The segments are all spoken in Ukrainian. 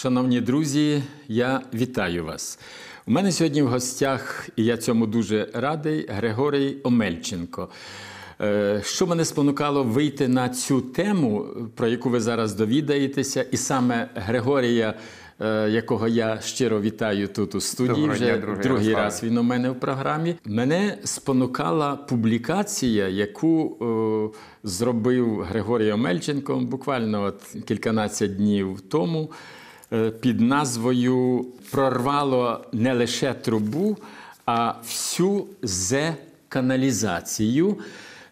Шановні друзі, я вітаю вас. У мене сьогодні в гостях, і я цьому дуже радий, Григорій Омельченко. Що мене спонукало вийти на цю тему, про яку ви зараз довідаєтеся, і саме Григорія, якого я щиро вітаю тут у студії, вже другий раз він у мене в програмі. Мене спонукала публікація, яку зробив Григорій Омельченко буквально кільканадцять днів тому, під назвою «Прорвало не лише трубу, а всю каналізацію».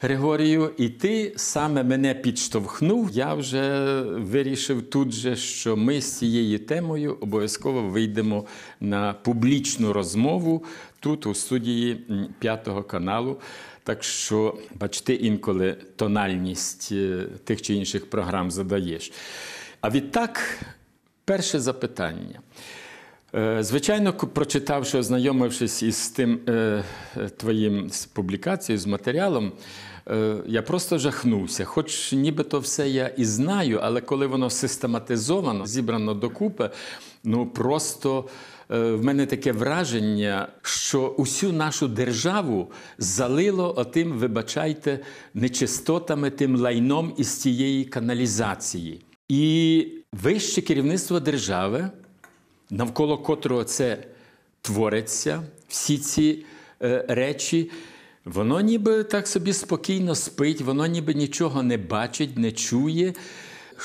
Григорію, і ти саме мене підштовхнув. Я вже вирішив тут же, що ми з цією темою обов'язково вийдемо на публічну розмову тут, у студії П'ятого каналу. Так що, бачите, інколи тональність тих чи інших програм задаєш. А відтак, перше запитання. Звичайно, прочитавши, ознайомившись із тим твоїм публікацією, з матеріалом, я просто жахнувся. Хоч нібито все я і знаю, але коли воно систематизовано, зібрано докупи, ну просто в мене таке враження, що усю нашу державу залило отим, вибачайте, нечистотами, тим лайном із цієї каналізації. І вище керівництво держави, навколо котрого це твориться, всі ці речі, воно ніби так собі спокійно спить, воно ніби нічого не бачить, не чує.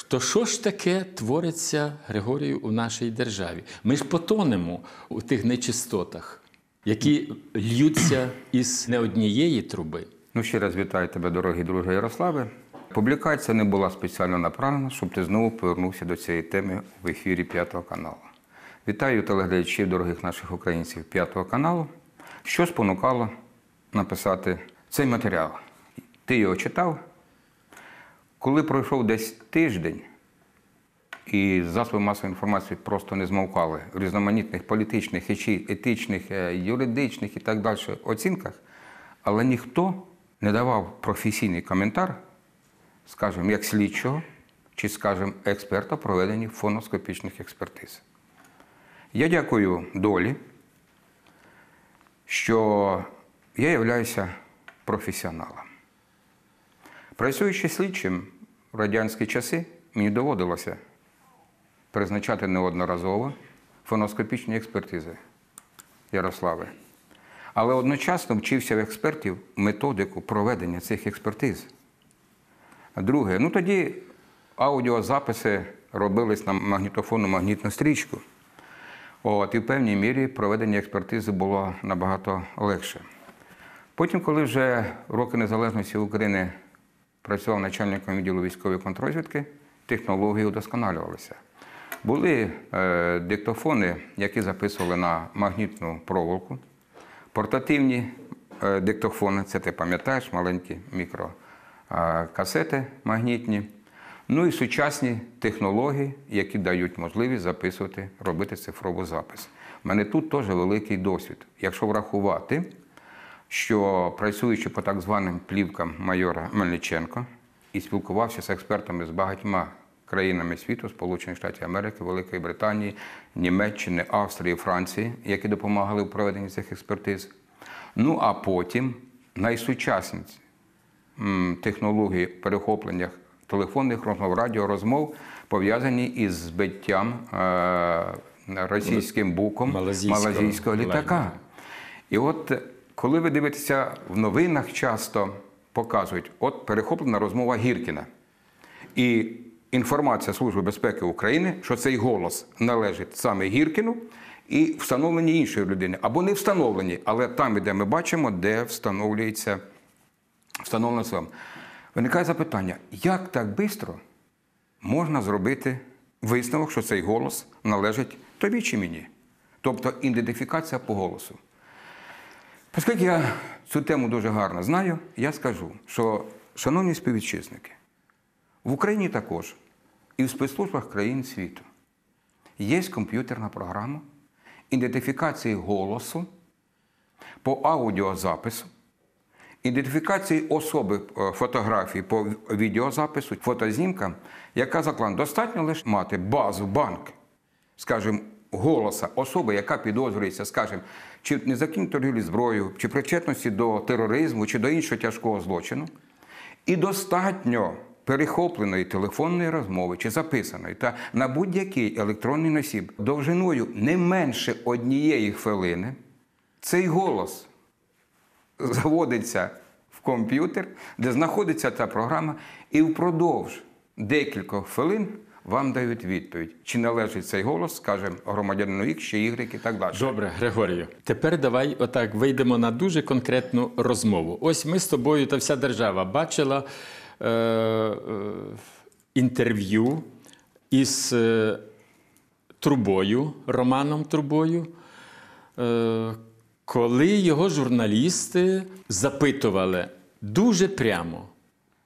То що ж таке твориться, Григорію, у нашій державі? Ми ж потонемо у тих нечистотах, які ллються із не однієї труби. Ну, ще раз вітаю тебе, дорогий друже Ярославе. Публікація не була спеціально направлена, щоб ти знову повернувся до цієї теми в ефірі П'ятого каналу. Вітаю телеглядачів, дорогих наших українців П'ятого каналу. Що спонукало написати цей матеріал? Ти його читав. Коли пройшов десь тиждень, і засоби масової інформації просто не змовкали в різноманітних політичних, етичних, юридичних і так далі оцінках, але ніхто не давав професійний коментар, скажімо, як слідчого чи, скажімо, експерта проведення фоноскопічних експертиз. Я дякую долі, що я являюся професіоналом. Працюючи слідчим в радянські часи, мені доводилося призначати неодноразово фоноскопічні експертизи, Ярославе. Але одночасно вчився в експертів методику проведення цих експертиз. Друге, ну тоді аудіозаписи робились на магнітофонну магнітну стрічку. І в певній мірі проведення експертизи було набагато легше. Потім, коли вже в роки незалежності України працював начальником відділу військової контрозвідки, технології удосконалювалися. Були диктофони, які записували на магнітну проволоку, портативні диктофони, це ти пам'ятаєш, маленькі мікрокасети магнітні. Ну і сучасні технології, які дають можливість записувати, робити цифровий запис. У мене тут теж великий досвід. Якщо врахувати, що працюючи по так званим плівкам майора Мельниченко і спілкувався з експертами з багатьма країнами світу, Сполучених Штатів Америки, Великої Британії, Німеччини, Австрії, Франції, які допомагали у проведенні цих експертиз. Ну а потім найсучасніші технології в перехопленнях телефонних розмов, радіорозмов, пов'язані із збиттям російським буком малазійського літака. І от, коли ви дивитеся, в новинах часто показують, от перехоплена розмова Гіркіна. І інформація Служби безпеки України, що цей голос належить саме Гіркіну, і встановлені іншої людини. Або не встановлені, але там, де ми бачимо, де встановлюється встановлено сам. Виникає запитання, як так швидко можна зробити висновок, що цей голос належить тобі чи мені? Тобто ідентифікація по голосу. Оскільки я цю тему дуже гарно знаю, я скажу, що, шановні співвітчизники, в Україні також і в спецслужбах країн світу є комп'ютерна програма ідентифікації голосу по аудіозапису, ідентифікації особи, фотографії по відеозапису, фотознімкам, яка закладена. Достатньо лише мати базу, банк, скажімо, голоса особи, яка підозрюється, скажімо, чи незаконній торгівлі зброєю, чи причетності до тероризму, чи до іншого тяжкого злочину, і достатньо перехопленої телефонної розмови чи записаної та на будь-який електронний носій довжиною не менше однієї хвилини, цей голос заводиться в комп'ютер, де знаходиться та програма, і впродовж декількох хвилин вам дають відповідь, чи належить цей голос, скажімо, громадянину X чи Y і так далі. Добре, Григорію. Тепер давай отак вийдемо на дуже конкретну розмову. Ось ми з тобою та вся держава бачила інтерв'ю із Трубою, Романом Трубою, коли його журналісти запитували дуже прямо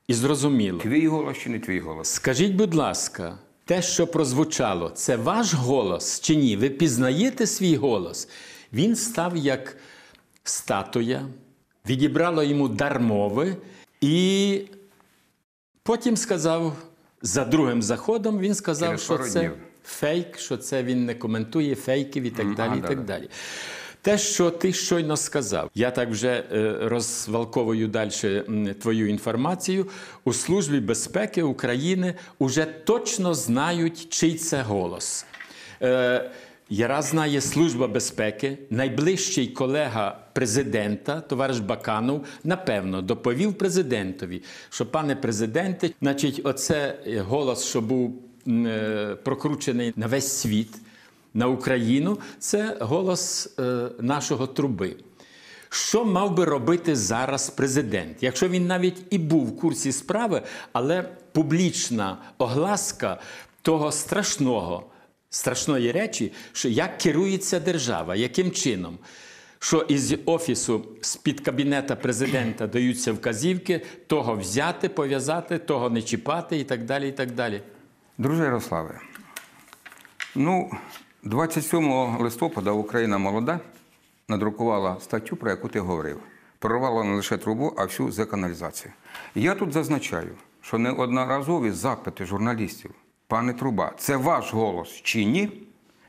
і зрозуміло. Твій голос чи не твій голос? Скажіть, будь ласка, те, що прозвучало, це ваш голос чи ні? Ви пізнаєте свій голос? Він став як статуя, відібрало йому дар мови і потім сказав, за другим заходом, він сказав, що це фейк, що це він не коментує фейків і так далі, і так далі. Те, що ти щойно сказав, я так вже розвалковую далі твою інформацію, у Службі безпеки України вже точно знають, чий це голос. Яра знає Служба безпеки, найближчий колега президента, товариш Баканов, напевно, доповів президентові, що, пане президенте, значить, оце голос, що був прокручений на весь світ, на Україну, це голос нашого Труби. Що мав би робити зараз президент? Якщо він навіть і був в курсі справи, але публічна огласка того страшної речі, що як керується держава, яким чином? Що із офісу, з-під кабінета президента даються вказівки, того взяти, пов'язати, того не чіпати і так далі, і так далі. Друже Ярославе, 27 листопада «Україна молода» надрукувала статтю, про яку ти говорив. Прорвала не лише Трубу, а всю деканалізацію. Я тут зазначаю, що неодноразові запити журналістів, пане Труба, це ваш голос чи ні,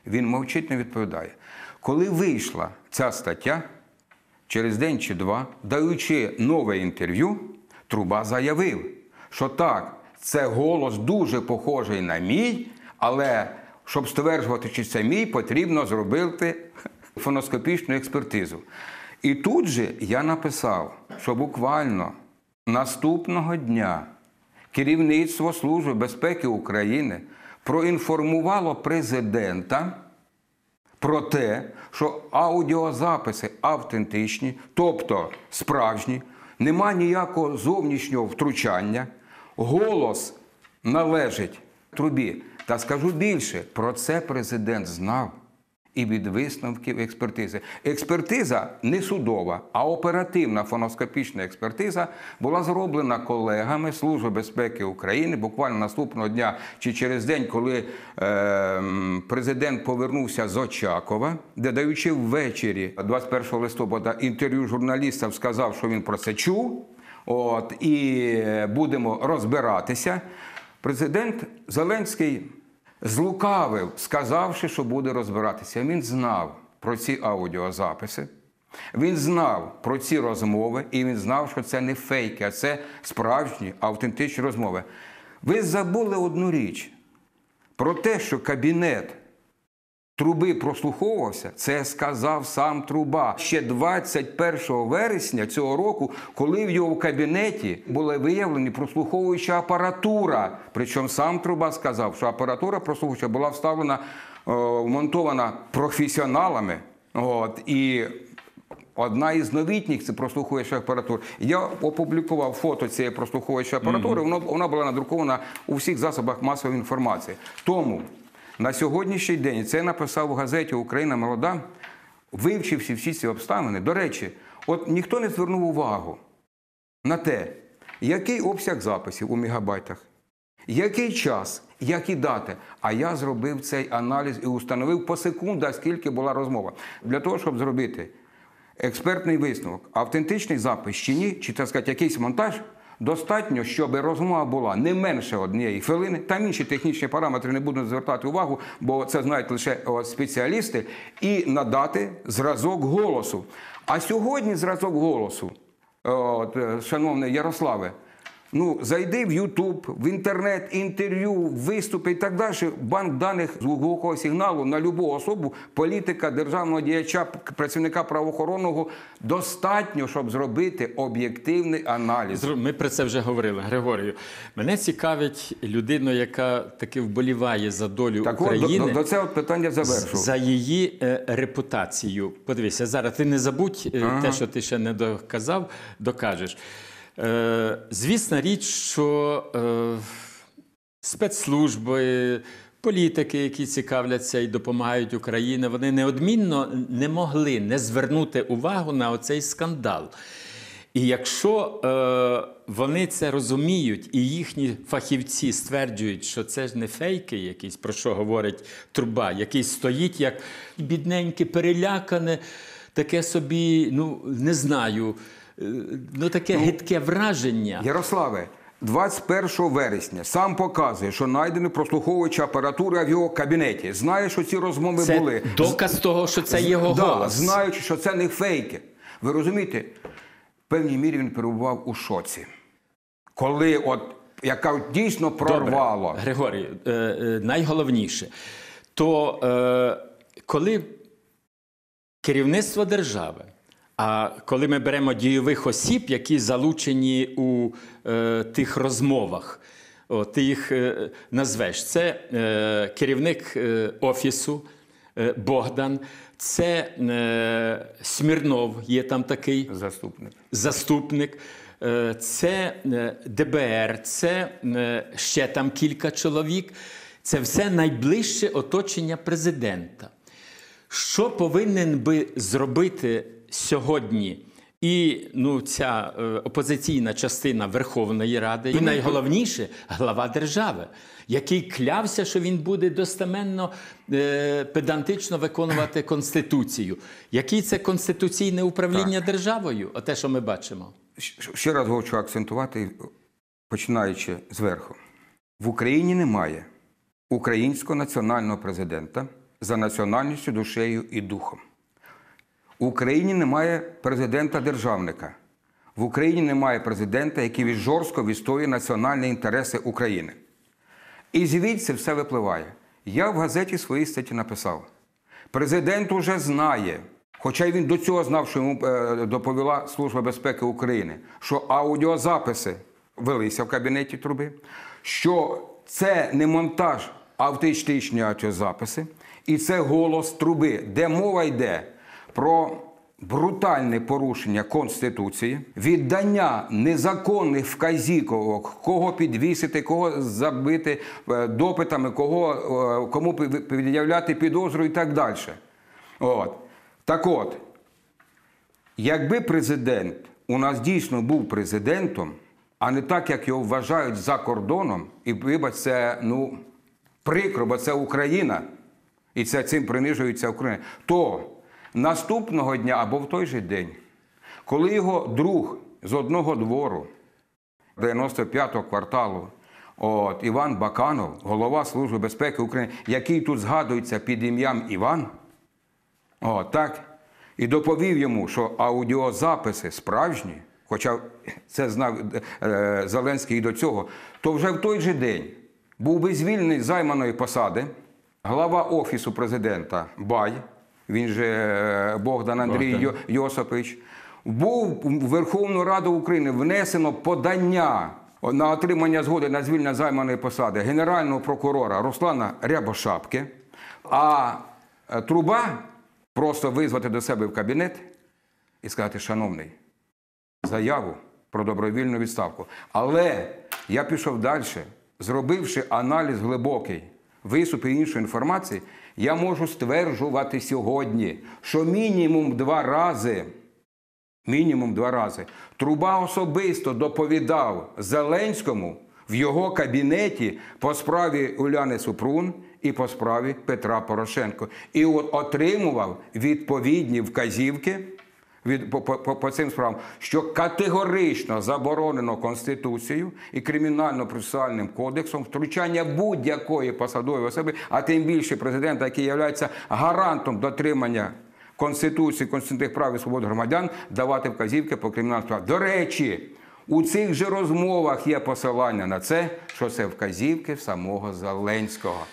він мовчить, не відповідає. Коли вийшла ця стаття, через день чи два, даючи нове інтерв'ю, Труба заявив, що так, це голос дуже похожий на мій, але щоб стверджувати, чи це мій, потрібно зробити фоноскопічну експертизу. І тут же я написав, що буквально наступного дня керівництво Служби безпеки України проінформувало президента про те, що аудіозаписи автентичні, тобто справжні, нема ніякого зовнішнього втручання, голос належить Трубі. Та скажу більше, про це президент знав і від висновків експертизи. Експертиза не судова, а оперативна фоноскопічна експертиза була зроблена колегами Служби безпеки України буквально наступного дня чи через день, коли президент повернувся з Очакова, де, даючи ввечері 21 листопада інтерв'ю журналістам, сказав, що він про це чув, і будемо розбиратися. Президент Зеленський злукавив, сказавши, що буде розбиратися. Він знав про ці аудіозаписи, він знав про ці розмови, і він знав, що це не фейки, а це справжні, автентичні розмови. Ви забули одну річ. Про те, що кабінет Труби прослуховувався, це сказав сам Труба. Ще 21 вересня цього року, коли в його кабінеті була виявлена прослуховуюча апаратура. Причому сам Труба сказав, що апаратура прослуховуюча була вставлена, вмонтована професіоналами. І одна із новітніх – це прослуховуюча апаратура. Я опублікував фото цієї прослуховуючої апаратури, вона була надрукована у всіх засобах масової інформації. Тому на сьогоднішній день, це я написав у газеті «Україна молода», вивчивши всі ці обставини. До речі, от ніхто не звернув увагу на те, який обсяг записів у мегабайтах, який час, які дати. А я зробив цей аналіз і установив по секундах, скільки була розмова. Для того, щоб зробити експертний висновок, автентичний запис чи ні, чи, так сказати, якийсь монтаж, достатньо, щоб розмова була не менше однієї хвилини. Там інші технічні параметри не будуть звертати увагу, бо це знають лише спеціалісти, і надати зразок голосу. А сьогодні зразок голосу, шановний Ярославе, ну, зайди в YouTube, в інтернет, інтерв'ю, виступи і так далі. Банк даних звукового сигналу на любу особу, політика, державного діяча, працівника правоохоронного достатньо, щоб зробити об'єктивний аналіз. Ми про це вже говорили, Григорію. Мене цікавить людина, яка таки вболіває за долю України. Так, до цього питання завершу. За її репутацію. Подивися, зараз ти не забудь те, що ти ще не доказав, докажеш. Звісна річ, що спецслужби, політики, які цікавляться і допомагають Україні, вони неодмінно не могли не звернути увагу на оцей скандал. І якщо вони це розуміють, і їхні фахівці стверджують, що це ж не фейки якісь, про що говорить Труба, який стоїть як бідненьке, перелякане, таке собі, ну, не знаю, ну, таке гидке враження. Ярославе, 21 вересня сам показує, що знайдено прослуховуюча апаратура в його кабінеті. Знає, що ці розмови були. Це доказ того, що це його голос. Знаючи, що це не фейки. Ви розумієте, в певній мірі він перебував у шоці. Коли от, яка дійсно прорвало. Добре, Григорій, найголовніше, то коли керівництво держави, а коли ми беремо дійових осіб, які залучені у тих розмовах, ти їх назвеш, це керівник Офісу Богдан, це Смірнов, є там такий заступник, це ДБР, це ще там кілька чоловік, це все найближче оточення президента. Що повинен би зробити сьогодні і, ну, ця опозиційна частина Верховної Ради, і найголовніше глава держави, який клявся, що він буде достеменно педантично виконувати Конституцію. Який це конституційне управління державою? Оте, що ми бачимо. Ще раз хочу акцентувати, починаючи зверху. В Україні немає українського національного президента за національністю, душею і духом. В Україні немає президента-державника. В Україні немає президента, який жорстко відстоює національні інтереси України. І звідси все випливає. Я в газеті своїй статті написав. Президент уже знає, хоча й він до цього знав, що йому доповіла Служба безпеки України, що аудіозаписи велися в кабінеті Труби, що це не монтаж, а автентичні аудіозаписи, і це голос Труби, де мова йде про брутальне порушення Конституції, віддання незаконних вказівок, кого підвісити, кого забити допитами, кому пред'являти підозру і так далі. Так от, якби президент у нас дійсно був президентом, а не так, як його вважають за кордоном, і, вибач, це, ну, прикро, бо це Україна, і це цим принижується Україна, то наступного дня або в той же день, коли його друг з одного двору 95-го кварталу Іван Баканов, голова Служби безпеки України, який тут згадується під ім'ям Іван, і доповів йому, що аудіозаписи справжні, хоча це знав Зеленський і до цього, то вже в той же день був би звільнений з займаної посади глава Офісу президента Бай, він же Богдан Андрій Йосипович, був в Верховну Раду України внесено подання на отримання згоди на звільнення займаної посади генерального прокурора Руслана Рябошапки, а Труба просто визвати до себе в кабінет і сказати: шановний, заяву про добровільну відставку. Але я пішов далі, зробивши аналіз глибокий, висуп і іншої інформації, я можу стверджувати сьогодні, що мінімум два рази Труба особисто доповідав Зеленському в його кабінеті по справі Уляни Супрун і по справі Петра Порошенко. І отримував відповідні вказівки по цим справам, що категорично заборонено Конституцією і Кримінально-процесуальним кодексом втручання будь-якої посадової особи, а тим більше президента, який є гарантом дотримання Конституції, конституційних прав і свобод громадян, давати вказівки по кримінальним справам. До речі, у цих же розмовах є посилання на це, що це вказівки самого Зеленського.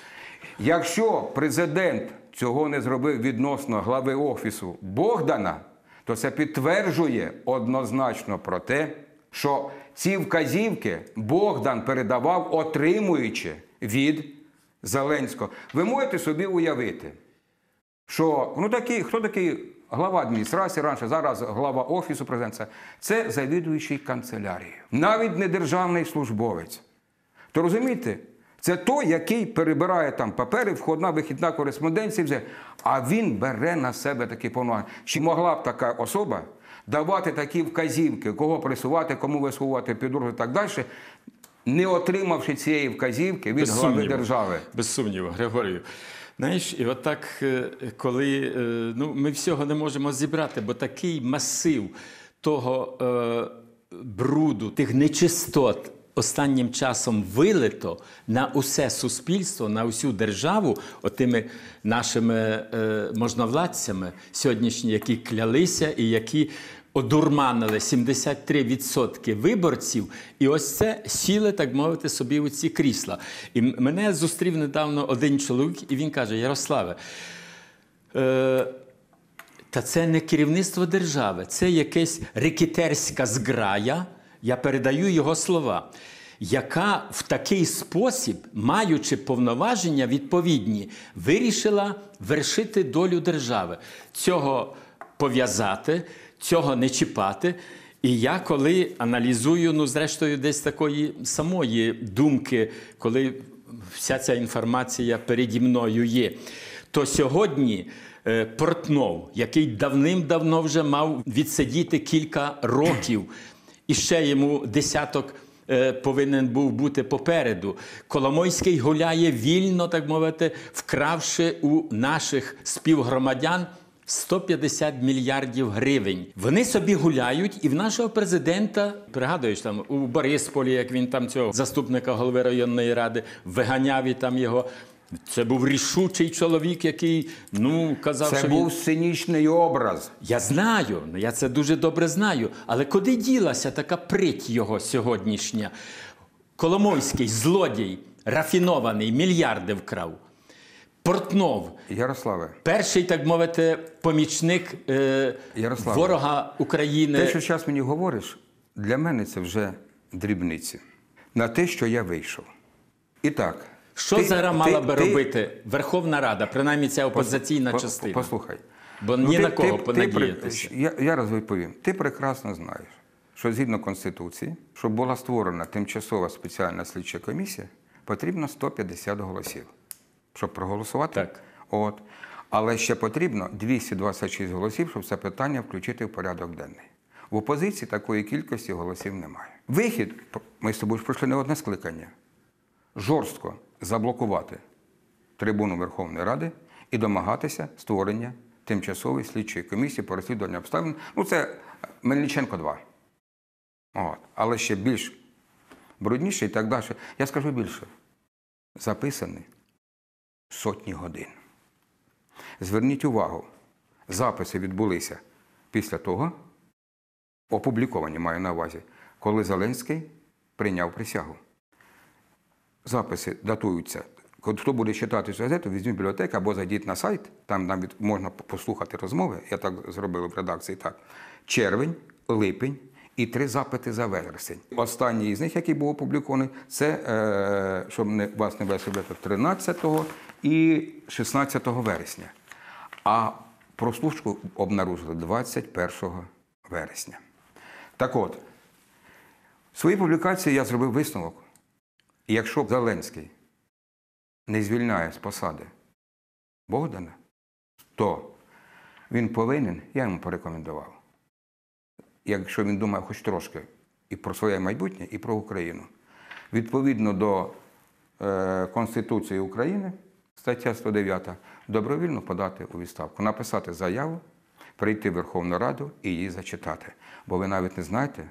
Якщо президент цього не зробив відносно глави Офісу Богдана, то це підтверджує однозначно про те, що ці вказівки Богдан передавав, отримуючи від Зеленського. Ви можете собі уявити, що хто такий глава адміністрації раніше, зараз глава Офісу президента, це завідуючий канцелярією, навіть не державний службовець. То розумієте? Це той, який перебирає там папери, входна, вихідна, кореспонденція, а він бере на себе такі повноваження. Чи могла б така особа давати такі вказівки, кого пресувати, кому висувати підозру і так далі, не отримавши цієї вказівки від глави держави? Без сумніву, Григорію. Знаєш, і отак, коли ми всього не можемо зібрати, бо такий масив того бруду, тих нечистот, останнім часом вилито на усе суспільство, на усю державу, отими нашими можновладцями сьогоднішніми, які клялися і які одурманили 73% виборців, і ось це сіли, так мовити, собі у ці крісла. І мене зустрів недавно один чоловік, і він каже: Ярославе, та це не керівництво держави, це якась рекетерська зграя, я передаю його слова, яка в такий спосіб, маючи повноваження відповідні, вирішила вершити долю держави. Цього пов'язати, цього не чіпати. І я коли аналізую, зрештою, десь такої самої думки, коли вся ця інформація переді мною є, то сьогодні Портнов, який давним-давно вже мав відсидіти кілька років, і ще йому десяток повинен був бути попереду. Коломойський гуляє вільно, так мовити, вкравши у наших співгромадян 150 мільярдів гривень. Вони собі гуляють, і в нашого президента, пригадуєш, там у Борисполі, як він там цього заступника голови районної ради виганяв, і там його... Це був рішучий чоловік, який, казав, що він... Це був цинічний образ. Я знаю, я це дуже добре знаю. Але куди ділася така прить його сьогоднішня? Коломойський, злодій, рафінований, мільярди вкрав. Портнов, перший, так мовити, помічник ворога України. Те, що зараз мені говориш, для мене це вже дрібниці. На те, що я вийшов. І так... Що зараз мала би робити Верховна Рада, принаймні ця опозиційна частина? Послухай. Бо ні на кого понадіятися. Я розповім. Ти прекрасно знаєш, що згідно Конституції, щоб була створена тимчасова спеціальна слідча комісія, потрібно 150 голосів, щоб проголосувати. Але ще потрібно 226 голосів, щоб це питання включити в порядок денний. В опозиції такої кількості голосів немає. Вихід, ми з тобою пройшли не одне скликання, жорстко заблокувати трибуну Верховної Ради і домагатися створення тимчасової слідчої комісії по розслідуванню обставин. Це Мельниченко-2. Але ще більш брудніше і так далі. Я скажу більше. Записані сотні годин. Зверніть увагу, записи відбулися після того, опубліковані маю на увазі, коли Зеленський прийняв присягу. Записи датуються. Хто буде читати цю газету, візьміть бібліотеку або зайдіть на сайт, там навіть можна послухати розмови, я так зробив в редакції, так. Червень, липень і 3 запити за вересень. Останній із них, який був опублікований, це, щоб вас не ввести в оману, 13 і 16 вересня. А прослушку обнаружили 21 вересня. Так от, в своїй публікації я зробив висновок. І якщо Зеленський не звільняє з посади Богдана, то він повинен, я йому порекомендував, якщо він думає хоч трошки і про своє майбутнє, і про Україну, відповідно до Конституції України, стаття 109, добровільно подати у відставку, написати заяву прийти в Верховну Раду і її зачитати. Бо ви навіть не знаєте,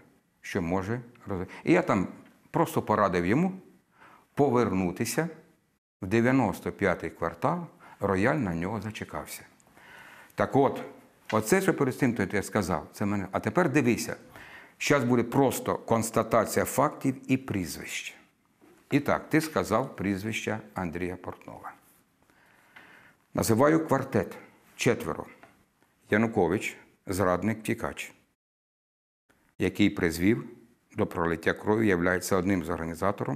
що може розвитку. І я там просто порадив йому повернутися в 95-й квартал, рояль на нього зачекався. Так от, оце, що перед тим, то я сказав, це мене. А тепер дивися, зараз буде просто констатація фактів і прізвищ. І так, ти сказав прізвище Андрія Портнова. Називаю квартет. Четверо. Янукович, зрадник-тікач, який призвів до пролиття крові, являється одним з організаторів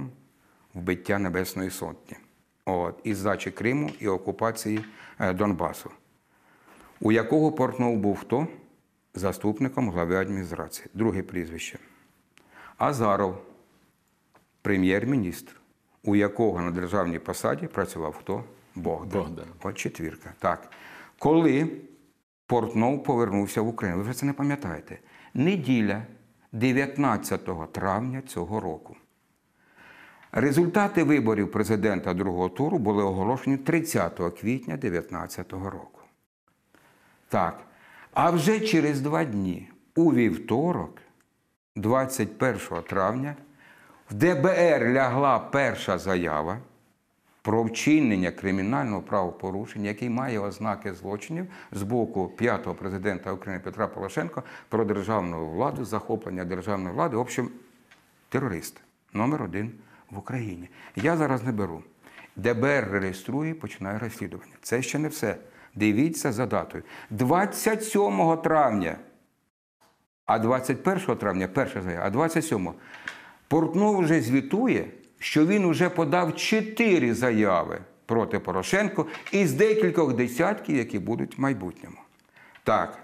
вбиття Небесної Сотні. І здачі Криму, і окупації Донбасу. У якого Портнов був хто? Заступником глави адміністрації. Друге прізвище. Азаров, прем'єр-міністр, у якого на державній посаді працював хто? Богдан. От четвірка. Так. Коли Портнов повернувся в Україну? Ви вже це не пам'ятаєте. Неділя, 19 травня цього року. Результати виборів президента другого туру були оголошені 30 квітня 2019 року. Так. А вже через 2 дні, у вівторок, 21 травня, в ДБР лягла перша заява про вчинення кримінального правопорушення, який має ознаки злочинів з боку 5-го президента України Петра Порошенка про державну владу, захоплення державної влади. В общем, терорист №1 в Україні. Я зараз не беру. ДБР реєструє і починає розслідування. Це ще не все. Дивіться за датою. 27 травня, а 21 травня, перша заява, а 27-го, Портнов вже звітує, що він вже подав 4 заяви проти Порошенка із декількох десятків, які будуть в майбутньому. Так,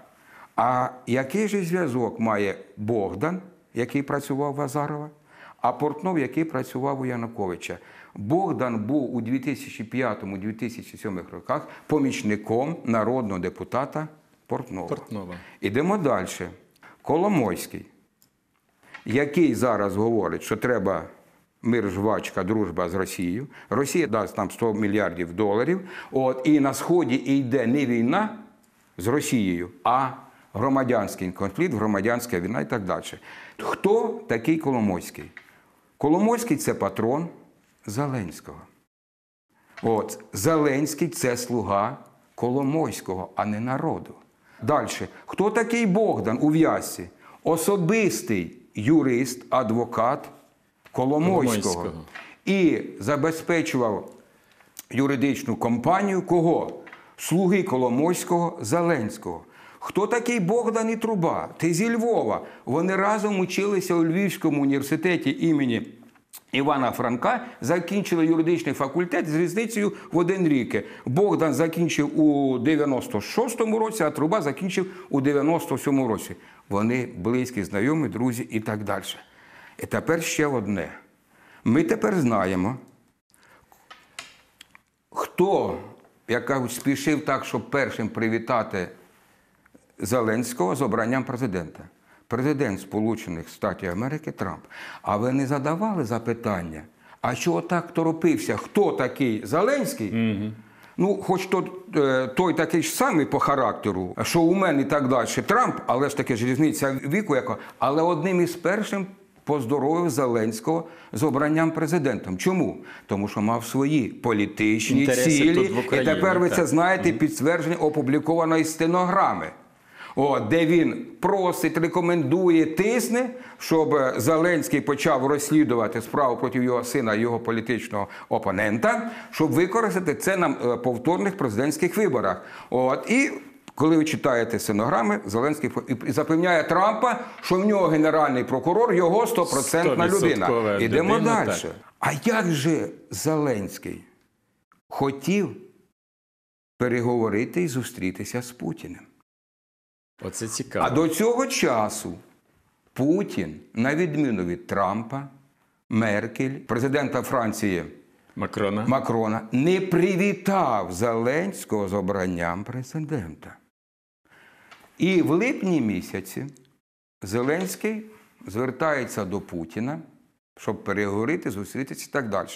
а який же зв'язок має Богдан, який працював в Азарова, а Портнов, який працював у Януковича? Богдан був у 2005-2007 роках помічником народного депутата Портнова. Ідемо далі. Коломойський, який зараз говорить, що треба мир, жвачка, дружба з Росією. Росія дасть там $100 мільярдів. І на Сході йде не війна з Росією, а громадянський конфлікт, громадянська війна і так далі. Хто такий Коломойський? Коломойський – це патрон Зеленського. Зеленський – це слуга Коломойського, а не народу. Далі. Хто такий Богдан у в'язці? Особистий юрист, адвокат Коломойського. І забезпечував юридичну компанію кого? Слуги Коломойського, Зеленського. Хто такий Богдан і Труба? Ти зі Львова. Вони разом училися у Львівському університеті імені Івана Франка, закінчили юридичний факультет з різницею в 1 рік. Богдан закінчив у 96-му році, а Труба закінчив у 97-му році. Вони близькі, знайомі, друзі і так далі. І тепер ще одне. Ми тепер знаємо, хто, як кажуть, спішив так, щоб першим привітати Зеленського з обранням президента. Президент Сполучених Штатів Америки Трамп. А ви не задавали запитання, а чого так торопився, хто такий Зеленський? Ну, хоч той такий ж самий по характеру, що у мене і так далі Трамп, але ж таки ж різниця віку, але одним із першим поздоровив Зеленського з обранням президентом. Чому? Тому що мав свої політичні цілі, і тепер ви це знаєте, підтвердження опублікованої стенограми, де він просить, рекомендує, тисне, щоб Зеленський почав розслідувати справу проти його сина і його політичного опонента, щоб використати це на повторних президентських виборах. І коли ви читаєте стенограми, Зеленський запевняє Трампа, що в нього генеральний прокурор, його 100% людина. Ідемо далі. А як же Зеленський хотів переговорити і зустрітися з Путіним? Оце цікаво. А до цього часу Путін, на відміну від Трампа, Меркель, президента Франції Макрона, не привітав Зеленського з обранням президента. І в липні місяці Зеленський звертається до Путіна, щоб переговорити, зустрітися і так далі.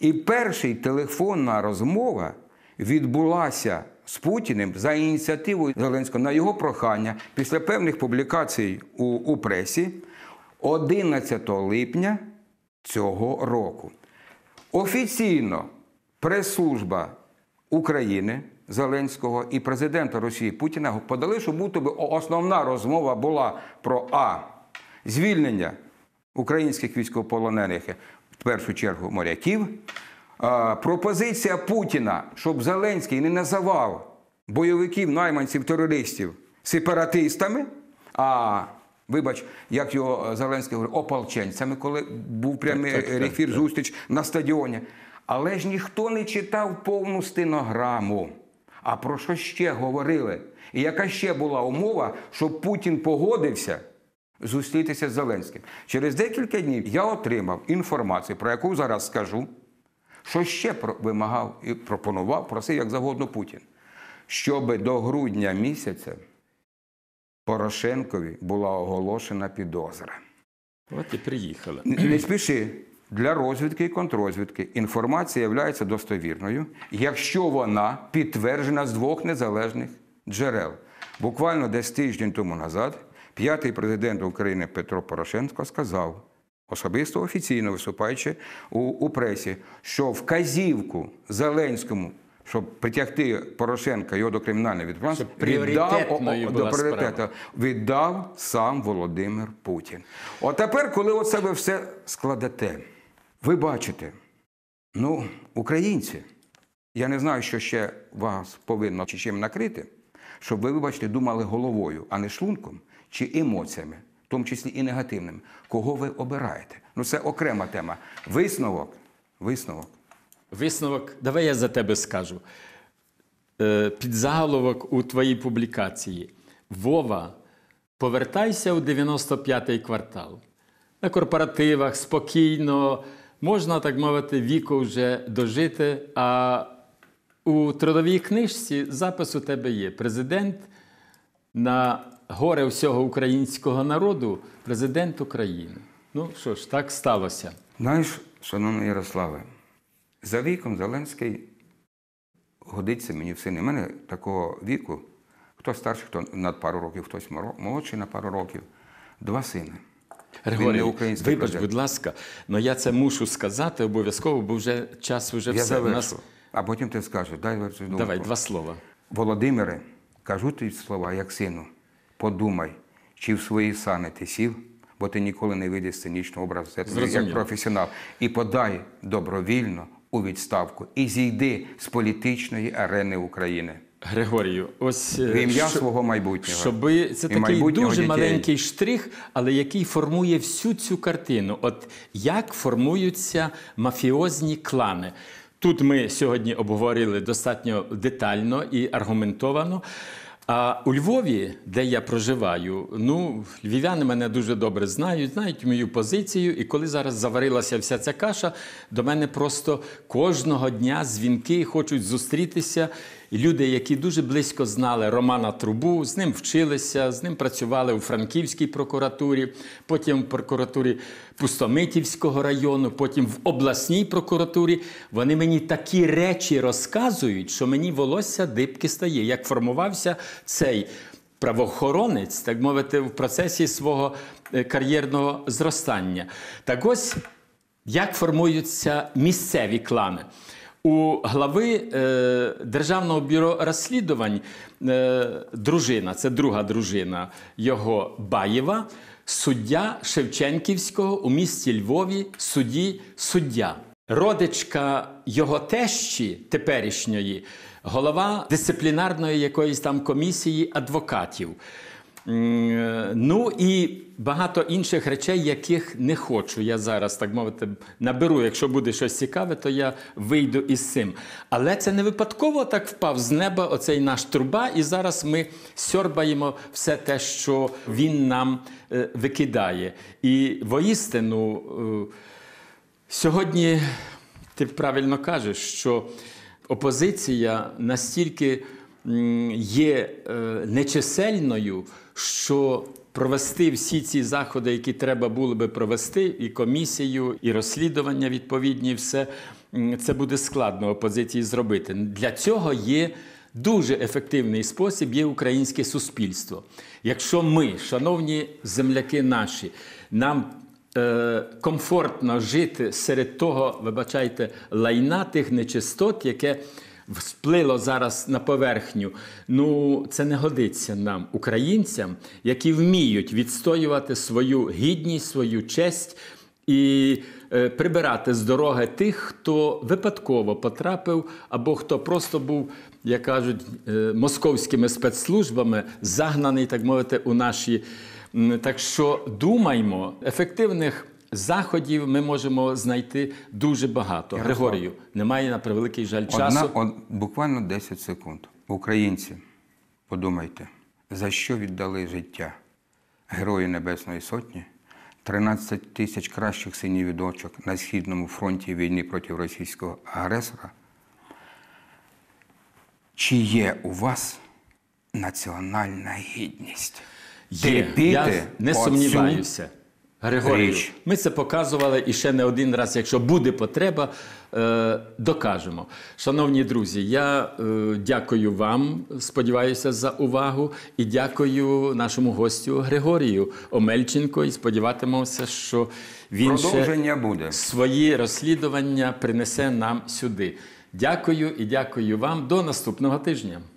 І перша телефонна розмова відбулася з Путіним за ініціативою Зеленського, на його прохання, після певних публікацій у пресі 11 липня цього року. Офіційно прес-служба України Зеленського і президента Росії Путіна подали, що будто би основна розмова була про звільнення українських військовополонених, в першу чергу моряків. Пропозиція Путіна, щоб Зеленський не називав бойовиків, найманців, терористів сепаратистами, вибач, як його Зеленський говорив, ополченцями, коли був прямий ефір, зустріч на стадіоні. Але ж ніхто не читав повну стенограму. А про що ще говорили? І яка ще була умова, щоб Путін погодився зустрітися з Зеленським? Через декілька днів я отримав інформацію, про яку зараз скажу, що ще вимагав і пропонував, просив, як завгодно, Путін. Щоб до грудня місяця Порошенкові була оголошена підозра. От і приїхали. Не спіши. Для розвідки і контррозвідки інформація являється достовірною, якщо вона підтверджена з двох незалежних джерел. Буквально десь тиждень тому назад п'ятий президент України Петро Порошенко сказав, особисто офіційно виступаючи у пресі, що вказівку Зеленському, щоб притягти Порошенка його до кримінальної відповідальності, віддав сам Володимир Путін. От тепер, коли оце ви все складете, ви бачите, українці, я не знаю, що ще вас повинно чи чим накрити, щоб ви, вибачте, думали головою, а не шлунком, чи емоціями, в тому числі і негативними, кого ви обираєте. Це окрема тема. Висновок, давай я за тебе скажу. Підзаголовок у твоїй публікації. Вова, повертайся у 95-й квартал. На корпоративах, спокійно, можна, так мовити, віку вже дожити, а у трудовій книжці запис у тебе є. Президент на горе всього українського народу, президент України. Ну що ж, так сталося. Знаєш, шановний Ярославе, за віком Зеленський годиться мені в сини. У мене такого віку, хто старший, хто на пару років, хтось молодший на пару років, два сини. Григорій, вибач, будь ласка, але я це мушу сказати обов'язково, бо вже час вже все в нас... А потім ти скажеш, дай вершу думку. Давай, два слова. Володимире, кажу тобі слова як сину, подумай, чи в свої сани ти сів, бо ти ніколи не вийдеш сценічного образу, як професіонал, і подай добровільно у відставку, і зійди з політичної арени України. Григорію, ось це такий дуже маленький штрих, але який формує всю цю картину. От як формуються мафіозні клани. Тут ми сьогодні обговорили достатньо детально і аргументовано. А у Львові, де я проживаю, львів'яни мене дуже добре знають, знають мою позицію. І коли зараз заварилася вся ця каша, до мене просто кожного дня дзвінки, хочуть зустрітися. Люди, які дуже близько знали Романа Трубу, з ним вчилися, з ним працювали у Франківській прокуратурі, потім в прокуратурі Пустомитівського району, потім в обласній прокуратурі. Вони мені такі речі розказують, що мені волосся дибки стає, як формувався цей правоохоронець, так мовити, в процесі свого кар'єрного зростання. Так ось, як формуються місцеві клани. У глави Державного бюро розслідувань дружина, це друга дружина його Баєва, суддя Шевченківського у місті Львові, суддя. Родичка його тещі теперішньої, голова дисциплінарної якоїсь там комісії адвокатів. Ну і багато інших речей, яких не хочу. Я зараз, так мовити, наберу. Якщо буде щось цікаве, то я вийду із цим. Але це не випадково так впав з неба оцей наш Труба. І зараз ми сьорбаємо все те, що він нам викидає. І воістину, сьогодні ти правильно кажеш, що опозиція настільки є нечисельною, що провести всі ці заходи, які треба було би провести, і комісію, і розслідування відповідні, все це буде складно опозиції зробити. Для цього є дуже ефективний спосіб є українське суспільство. Якщо ми, шановні земляки наші, нам комфортно жити серед того, вибачайте, лайна тих нечистот, яке всплило зараз на поверхню, ну, це не годиться нам, українцям, які вміють відстоювати свою гідність, свою честь і прибирати з дороги тих, хто випадково потрапив або хто просто був, як кажуть, московськими спецслужбами загнаний, так мовити, у наші. Так що думаймо, ефективних заходів ми можемо знайти дуже багато. Григорію, немає, на превеликий жаль, часу. Буквально 10 секунд. Українці, подумайте, за що віддали життя Герої Небесної Сотні, 13 тисяч кращих синів і дочок на Східному фронті війни проти російського агресора? Чи є у вас національна гідність? Я не сумніваюся. Григорію, ми це показували і ще не один раз, якщо буде потреба, докажемо. Шановні друзі, я дякую вам, сподіваюся, за увагу і дякую нашому гостю Григорію Омельченко і сподіватимемося, що він ще свої розслідування принесе нам сюди. Дякую і дякую вам. До наступного тижня.